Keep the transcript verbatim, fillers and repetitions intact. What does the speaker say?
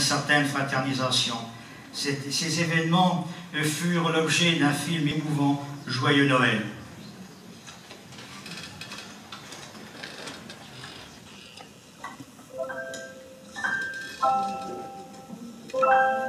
une certaine fraternisation. Ces événements furent l'objet d'un film émouvant, Joyeux Noël. Bye.